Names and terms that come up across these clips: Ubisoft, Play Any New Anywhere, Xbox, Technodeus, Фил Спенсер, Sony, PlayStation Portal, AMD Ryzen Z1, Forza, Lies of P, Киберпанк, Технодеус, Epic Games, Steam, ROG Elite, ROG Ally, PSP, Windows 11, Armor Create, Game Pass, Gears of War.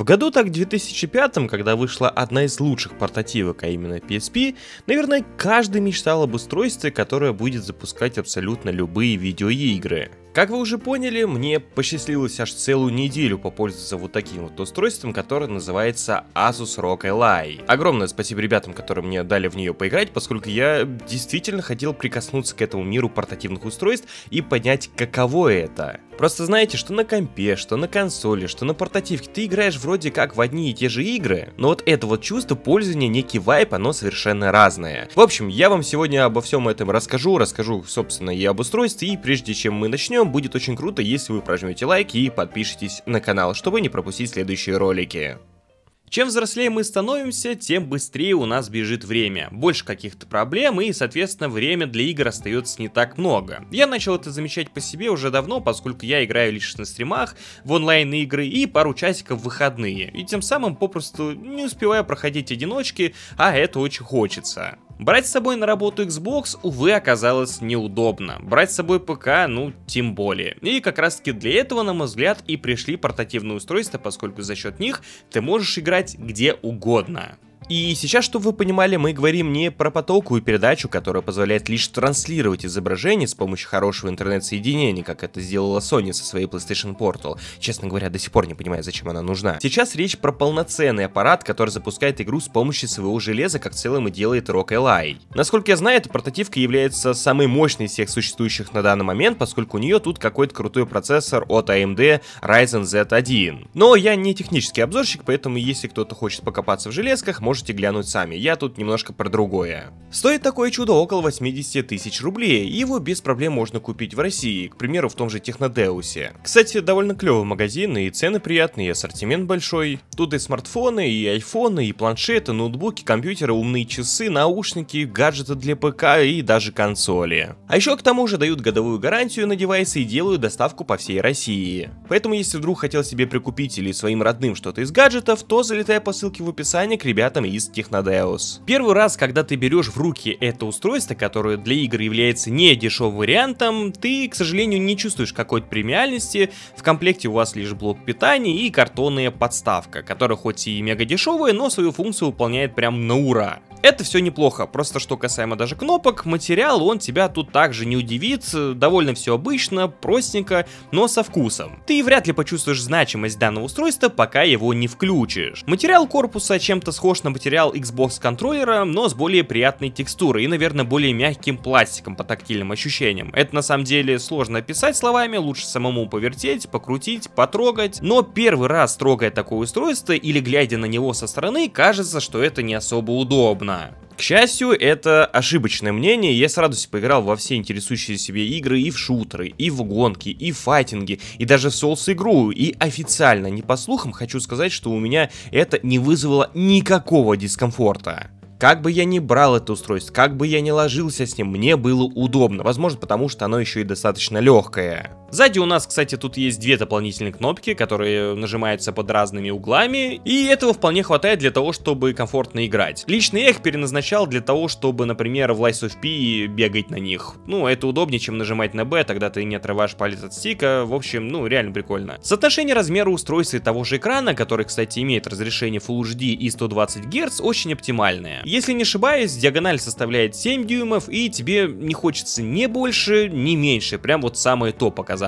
В году так 2005, когда вышла одна из лучших портативок, а именно PSP, наверное, каждый мечтал об устройстве, которое будет запускать абсолютно любые видеоигры. Как вы уже поняли, мне посчастливилось аж целую неделю попользоваться вот таким вот устройством, которое называется Asus ROG Ally. Огромное спасибо ребятам, которые мне дали в нее поиграть, поскольку я действительно хотел прикоснуться к этому миру портативных устройств и понять, каково это. Просто знаете, что на компе, что на консоли, что на портативке ты играешь вроде как в одни и те же игры, но вот это вот чувство пользования, некий вайб, оно совершенно разное. В общем, я вам сегодня обо всем этом расскажу, собственно, и об устройстве, и прежде чем мы начнем, будет очень круто, если вы прожмете лайк и подпишитесь на канал, чтобы не пропустить следующие ролики. Чем взрослее мы становимся, тем быстрее у нас бежит время. Больше каких-то проблем и, соответственно, время для игр остается не так много. Я начал это замечать по себе уже давно, поскольку я играю лишь на стримах, в онлайн-игры и пару часиков в выходные. И тем самым попросту не успеваю проходить одиночки, а это очень хочется. Брать с собой на работу Xbox, увы, оказалось неудобно. Брать с собой ПК, ну, тем более. И как раз таки для этого, на мой взгляд, и пришли портативные устройства, поскольку за счет них ты можешь играть где угодно. И сейчас, чтобы вы понимали, мы говорим не про потоковую передачу, которая позволяет лишь транслировать изображение с помощью хорошего интернет-соединения, как это сделала Sony со своей PlayStation Portal. Честно говоря, до сих пор не понимаю, зачем она нужна. Сейчас речь про полноценный аппарат, который запускает игру с помощью своего железа, как в целом и делает ROG Ally. Насколько я знаю, эта портативка является самой мощной из всех существующих на данный момент, поскольку у нее тут какой-то крутой процессор от AMD Ryzen Z1. Но я не технический обзорщик, поэтому если кто-то хочет покопаться в железках, может глянуть сами, я тут немножко про другое. Стоит такое чудо около 80 тысяч рублей, и его без проблем можно купить в России, к примеру, в том же Технодеусе. Кстати, довольно клевый магазин, и цены приятные, и ассортимент большой. Тут и смартфоны, и айфоны, и планшеты, ноутбуки, компьютеры, умные часы, наушники, гаджеты для ПК и даже консоли. А еще к тому же дают годовую гарантию на девайсы и делают доставку по всей России. Поэтому, если вдруг хотел себе прикупить или своим родным что-то из гаджетов, то залетай по ссылке в описании к ребятам из Технодеус. Первый раз, когда ты берешь в руки это устройство, которое для игр является не дешевым вариантом, ты, к сожалению, не чувствуешь какой-то премиальности, в комплекте у вас лишь блок питания и картонная подставка, которая хоть и мега дешевая, но свою функцию выполняет прям на ура. Это все неплохо, просто что касаемо даже кнопок, материал он тебя тут также не удивит, довольно все обычно, простенько, но со вкусом. Ты вряд ли почувствуешь значимость данного устройства, пока его не включишь. Материал корпуса чем-то схож на материал Xbox контроллера, но с более приятной текстурой и, наверное, более мягким пластиком по тактильным ощущениям. Это на самом деле сложно описать словами, лучше самому повертеть, покрутить, потрогать. Но первый раз, трогая такое устройство или глядя на него со стороны, кажется, что это не особо удобно. К счастью, это ошибочное мнение, я с радостью поиграл во все интересующие себе игры, и в шутеры, и в гонки, и в файтинги, и даже в соус-игру, и официально, не по слухам, хочу сказать, что у меня это не вызвало никакого дискомфорта. Как бы я ни брал это устройство, как бы я ни ложился с ним, мне было удобно, возможно, потому что оно еще и достаточно легкое. Сзади у нас, кстати, тут есть две дополнительные кнопки, которые нажимаются под разными углами, и этого вполне хватает для того, чтобы комфортно играть. Лично я их переназначал для того, чтобы, например, в Lies of P бегать на них. Ну, это удобнее, чем нажимать на B, тогда ты не отрываешь палец от стика, в общем, ну, реально прикольно. Соотношение размера устройства и того же экрана, который, кстати, имеет разрешение Full HD и 120 Гц, очень оптимальное. Если не ошибаюсь, диагональ составляет 7 дюймов, и тебе не хочется ни больше, ни меньше, прям вот самое то показалось.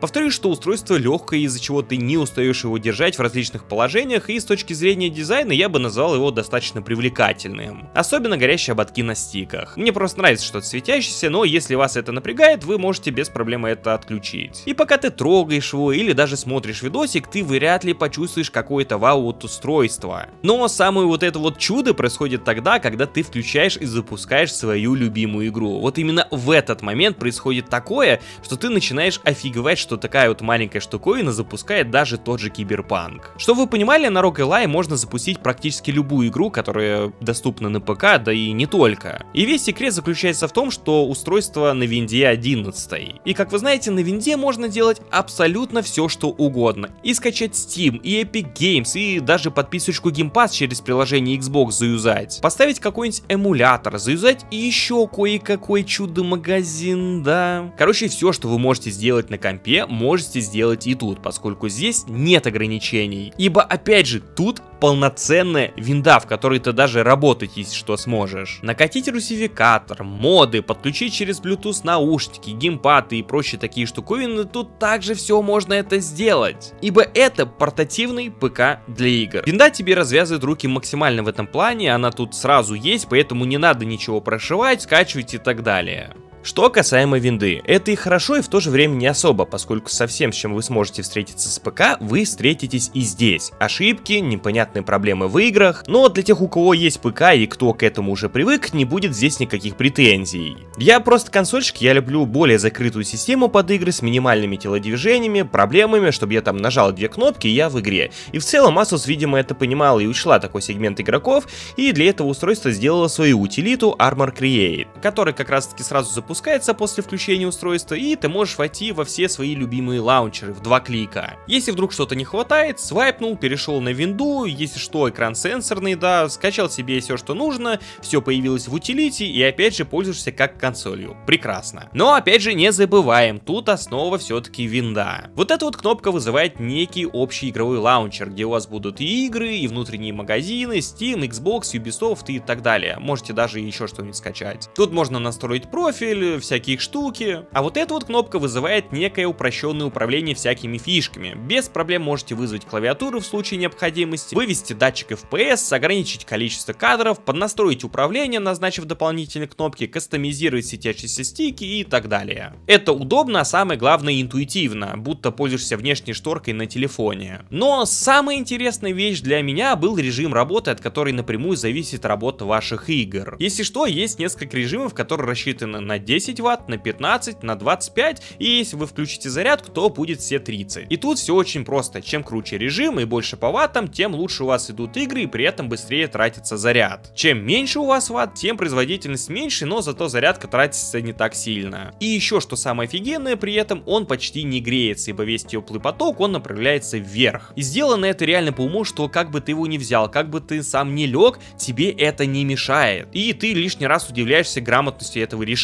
Повторюсь, что устройство легкое, из-за чего ты не устаешь его держать в различных положениях, и с точки зрения дизайна я бы назвал его достаточно привлекательным. Особенно горящие ободки на стиках. Мне просто нравится что-то светящееся, но если вас это напрягает, вы можете без проблем это отключить. И пока ты трогаешь его или даже смотришь видосик, ты вряд ли почувствуешь какое-то вау от устройства. Но самое вот это вот чудо происходит тогда, когда ты включаешь и запускаешь свою любимую игру. Вот именно в этот момент происходит такое, что ты начинаешь офигевать, что такая вот маленькая штуковина запускает даже тот же Киберпанк. Чтобы вы понимали, на ROG Ally можно запустить практически любую игру, которая доступна на ПК, да и не только. И весь секрет заключается в том, что устройство на винде 11. И как вы знаете, на винде можно делать абсолютно все, что угодно. И скачать Steam, и Epic Games, и даже подписочку Game Pass через приложение Xbox заюзать. Поставить какой-нибудь эмулятор, заюзать и еще кое-какой чудо-магазин, да. Короче, все, что вы можете сделать делать на компе, можете сделать и тут, поскольку здесь нет ограничений. Ибо, опять же, тут полноценная винда, в которой ты даже работать есть что сможешь. Накатить русификатор, моды, подключить через Bluetooth наушники, геймпады и прочие такие штуковины, тут также все можно это сделать. Ибо это портативный ПК для игр. Винда тебе развязывает руки максимально в этом плане, она тут сразу есть, поэтому не надо ничего прошивать, скачивать и так далее. Что касаемо винды, это и хорошо, и в то же время не особо, поскольку со всем, с чем вы сможете встретиться с ПК, вы встретитесь и здесь. Ошибки, непонятные проблемы в играх, но для тех, у кого есть ПК и кто к этому уже привык, не будет здесь никаких претензий. Я просто консольщик, я люблю более закрытую систему под игры с минимальными телодвижениями, проблемами, чтобы я там нажал две кнопки и я в игре. И в целом Asus, видимо, это понимала и учла такой сегмент игроков, и для этого устройства сделала свою утилиту Armor Create, которая как раз таки сразу запускается после включения устройства, и ты можешь войти во все свои любимые лаунчеры в 2 клика. Если вдруг что-то не хватает, свайпнул, перешел на винду, если что, экран сенсорный, да, скачал себе все, что нужно, все появилось в утилите, и опять же пользуешься как консолью. Прекрасно. Но опять же не забываем, тут основа все-таки винда. Вот эта вот кнопка вызывает некий общий игровой лаунчер, где у вас будут и игры, и внутренние магазины, Steam, Xbox, Ubisoft и так далее. Можете даже еще что-нибудь скачать. Тут можно настроить профиль, всякие штуки. А вот эта вот кнопка вызывает некое упрощенное управление всякими фишками. Без проблем можете вызвать клавиатуру в случае необходимости, вывести датчик FPS, ограничить количество кадров, поднастроить управление, назначив дополнительные кнопки, кастомизировать светящиеся стики и так далее. Это удобно, а самое главное интуитивно, будто пользуешься внешней шторкой на телефоне. Но самая интересная вещь для меня был режим работы, от которой напрямую зависит работа ваших игр. Если что, есть несколько режимов, которые рассчитаны на 10 ватт, на 15, на 25, и если вы включите зарядку, то будет все 30. И тут все очень просто, чем круче режим и больше по ваттам, тем лучше у вас идут игры и при этом быстрее тратится заряд. Чем меньше у вас ватт, тем производительность меньше, но зато зарядка тратится не так сильно. И еще что самое офигенное, при этом он почти не греется, ибо весь теплый поток он направляется вверх. И сделано это реально по уму, что как бы ты его не взял, как бы ты сам не лег, тебе это не мешает. И ты лишний раз удивляешься грамотности этого решения.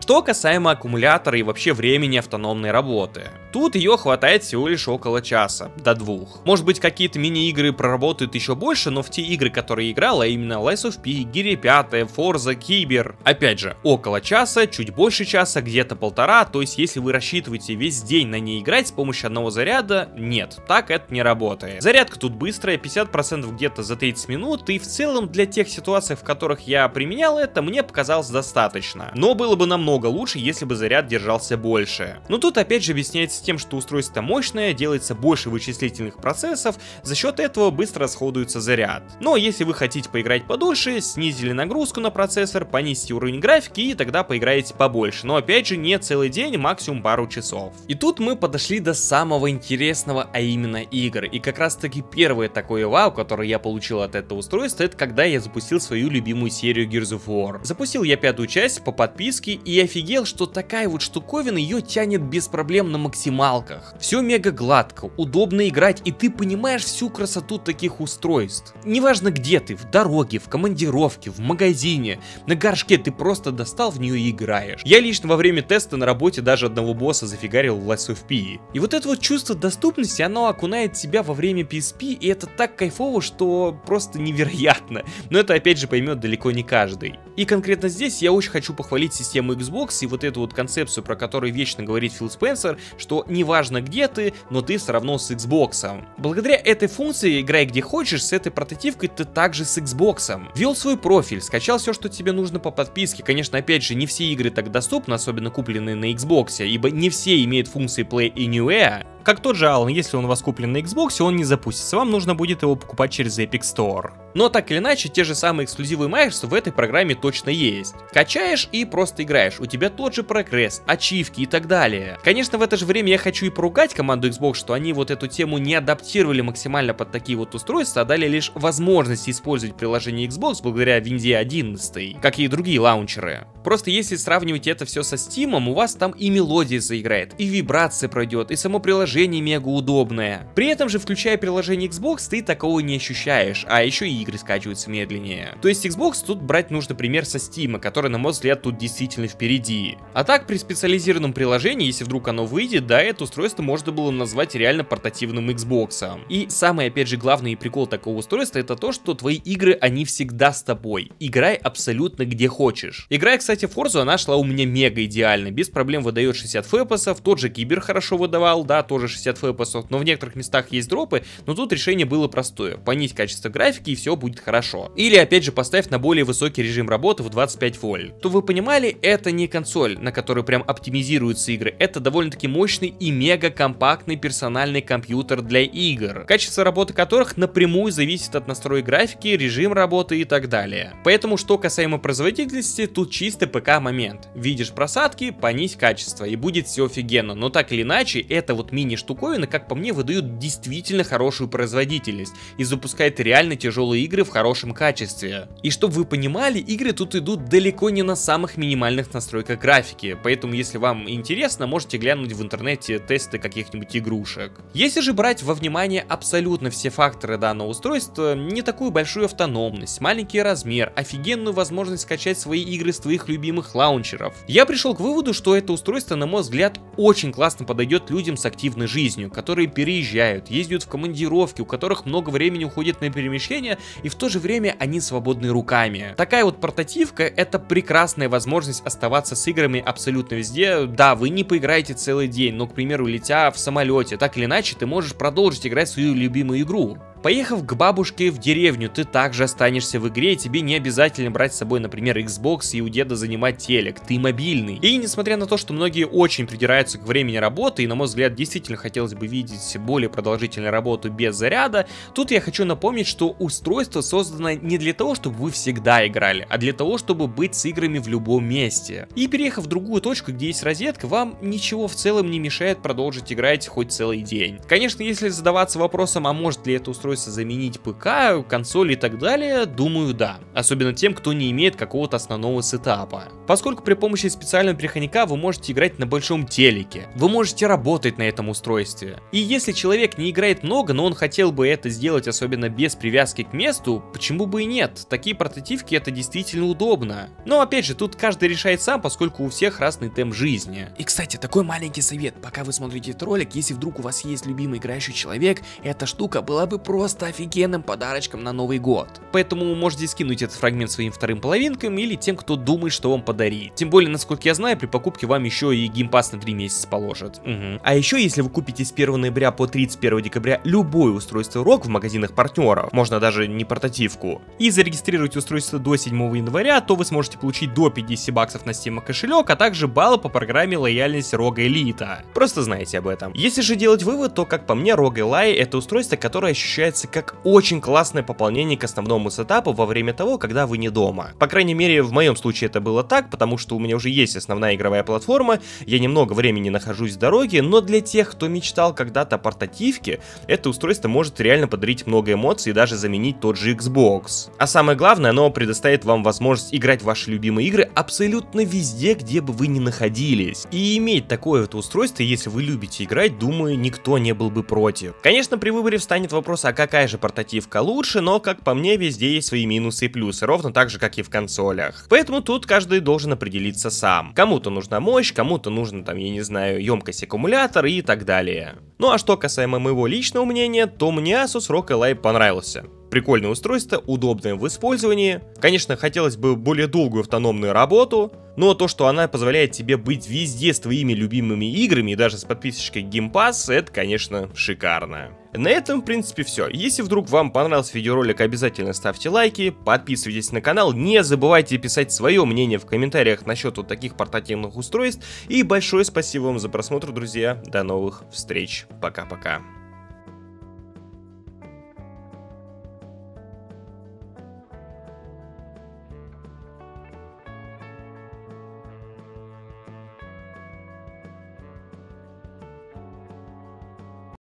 Что касаемо аккумулятора и вообще времени автономной работы, тут ее хватает всего лишь около часа, до 2. Может быть, какие-то мини-игры проработают еще больше, но в те игры, которые играл, а именно Lies of P, Gears 5, Forza, Кибер, опять же, около часа, чуть больше часа, где-то 1,5, то есть если вы рассчитываете весь день на ней играть с помощью одного заряда, нет, так это не работает. Зарядка тут быстрая, 50% где-то за 30 минут, и в целом для тех ситуаций, в которых я применял это, мне показалось достаточно. Но было бы намного лучше, если бы заряд держался больше. Но тут опять же объясняется тем, что устройство мощное, делается больше вычислительных процессов, за счет этого быстро расходуется заряд. Но если вы хотите поиграть подольше, снизили нагрузку на процессор, понизите уровень графики и тогда поиграете побольше. Но опять же не целый день, максимум пару часов. И тут мы подошли до самого интересного, а именно игр. И как раз таки первое такое вау, которое я получил от этого устройства, это когда я запустил свою любимую серию Gears of War. Запустил я 5-ю часть по подписке и офигел, что такая вот штуковина ее тянет без проблем на максималках. Все мега гладко, удобно играть, и ты понимаешь всю красоту таких устройств. Неважно где ты, в дороге, в командировке, в магазине, на горшке, ты просто достал в нее и играешь. Я лично во время теста на работе даже одного босса зафигарил в Lies of P. И вот это вот чувство доступности, оно окунает тебя во время PSP, и это так кайфово, что просто невероятно. Но это опять же поймет далеко не каждый. И конкретно здесь я очень хочу похвалить систему Xbox и вот эту вот концепцию, про которую вечно говорит Фил Спенсер, что неважно где ты, но ты все равно с Xbox. Благодаря этой функции играй где хочешь, с этой портативкой ты также с Xbox. Ввел свой профиль, скачал все, что тебе нужно по подписке. Конечно, опять же, не все игры так доступны, особенно купленные на Xbox, ибо не все имеют функции Play Any New Anywhere. Как тот же Alan, если он у вас куплен на Xbox, он не запустится, вам нужно будет его покупать через Epic Store. Но так или иначе, те же самые эксклюзивы Microsoft в этой программе точно есть. Качаешь и просто играешь, у тебя тот же прогресс, ачивки и так далее. Конечно, в это же время я хочу и поругать команду Xbox, что они вот эту тему не адаптировали максимально под такие вот устройства, а дали лишь возможность использовать приложение Xbox благодаря Windows 11, как и другие лаунчеры. Просто если сравнивать это все со Steam, у вас там и мелодия заиграет, и вибрация пройдет, и само приложение мега удобное. При этом же, включая приложение Xbox, ты такого не ощущаешь, а еще и игры скачиваются медленнее. То есть Xbox тут брать нужно пример пример со Steam, который, на мой взгляд, тут действительно впереди. А так, при специализированном приложении, если вдруг оно выйдет, да, это устройство можно было назвать реально портативным Xbox. И самый, опять же, главный прикол такого устройства, это то, что твои игры, они всегда с тобой. Играй абсолютно где хочешь. Играя, кстати, Forza, она шла у меня мега идеально, без проблем выдает 60 фпсов, тот же Кибер хорошо выдавал, да, тоже 60 фпсов, но в некоторых местах есть дропы, но тут решение было простое, понизь качество графики и все будет хорошо. Или опять же поставь на более высокий режим работы в 25 вольт. То вы понимали, это не консоль, на которой прям оптимизируются игры, это довольно-таки мощный и мега компактный персональный компьютер для игр, качество работы которых напрямую зависит от настроя графики, режим работы и так далее. Поэтому, что касаемо производительности, тут чисто ПК момент. Видишь просадки, понизь качество и будет все офигенно, но так или иначе, эта вот мини-штуковина, как по мне, выдает действительно хорошую производительность и запускает реально тяжелые игры в хорошем качестве. И чтобы вы понимали, игры тут идут далеко не на самых минимальных настройках графики, поэтому если вам интересно, можете глянуть в интернете тесты каких-нибудь игрушек. Если же брать во внимание абсолютно все факторы данного устройства, не такую большую автономность, маленький размер, офигенную возможность скачать свои игры с твоих любимых лаунчеров, я пришел к выводу, что это устройство, на мой взгляд, очень классно подойдет людям с активной жизнью, которые переезжают, ездят в командировки, у которых много времени уходит на перемещение, и в то же время они свободны руками. Такая вот портативка — это прекрасная возможность оставаться с играми абсолютно везде. Да, вы не поиграете целый день, но, к примеру, летя в самолете, так или иначе, ты можешь продолжить играть в свою любимую игру. Поехав к бабушке в деревню, ты также останешься в игре, и тебе не обязательно брать с собой, например, Xbox и у деда занимать телек, ты мобильный. И несмотря на то, что многие очень придираются к времени работы, и на мой взгляд, действительно хотелось бы видеть более продолжительную работу без заряда, тут я хочу напомнить, что устройство создано не для того, чтобы вы всегда играли, а для того, чтобы быть с играми в любом месте. И переехав в другую точку, где есть розетка, вам ничего в целом не мешает продолжить играть хоть целый день. Конечно, если задаваться вопросом, а может ли это устройство заменить ПК, консоль и так далее, думаю, да. Особенно тем, кто не имеет какого-то основного сетапа. Поскольку при помощи специального переходника вы можете играть на большом телеке, вы можете работать на этом устройстве. И если человек не играет много, но он хотел бы это сделать особенно без привязки к месту, почему бы и нет? Такие портативки — это действительно удобно. Но опять же, тут каждый решает сам, поскольку у всех разный темп жизни. И кстати, такой маленький совет, пока вы смотрите этот ролик, если вдруг у вас есть любимый играющий человек, эта штука была бы просто офигенным подарочком на Новый год. Поэтому можете скинуть этот фрагмент своим вторым половинкам или тем, кто думает, что вам подарить. Тем более, насколько я знаю, при покупке вам еще и Game Pass на 3 месяца положат. Угу. А еще, если вы купите с 1 ноября по 31 декабря любое устройство ROG в магазинах партнеров, можно даже не портативку, и зарегистрируете устройство до 7 января, то вы сможете получить до 50 баксов на Steam кошелек, а также баллы по программе лояльность ROG Elite. Просто знайте об этом. Если же делать вывод, то, как по мне, ROG Ally — это устройство, которое ощущает как очень классное пополнение к основному сетапу во время того, когда вы не дома. По крайней мере, в моем случае это было так, потому что у меня уже есть основная игровая платформа, я немного времени нахожусь в дороге, но для тех, кто мечтал когда-то о портативке, это устройство может реально подарить много эмоций и даже заменить тот же Xbox. А самое главное, оно предоставит вам возможность играть в ваши любимые игры абсолютно везде, где бы вы ни находились. И иметь такое вот устройство, если вы любите играть, думаю, никто не был бы против. Конечно, при выборе встанет вопрос, а какая же портативка лучше, но, как по мне, везде есть свои минусы и плюсы, ровно так же, как и в консолях. Поэтому тут каждый должен определиться сам. Кому-то нужна мощь, кому-то нужна, там, я не знаю, емкость аккумулятора и так далее. Ну а что касаемо моего личного мнения, то мне Asus ROG Ally понравился. Прикольное устройство, удобное в использовании. Конечно, хотелось бы более долгую автономную работу, но то, что она позволяет тебе быть везде с твоими любимыми играми и даже с подписочкой Game Pass, это, конечно, шикарно. На этом, в принципе, все. Если вдруг вам понравился видеоролик, обязательно ставьте лайки, подписывайтесь на канал, не забывайте писать свое мнение в комментариях насчет вот таких портативных устройств. И большое спасибо вам за просмотр, друзья. До новых встреч. Пока-пока.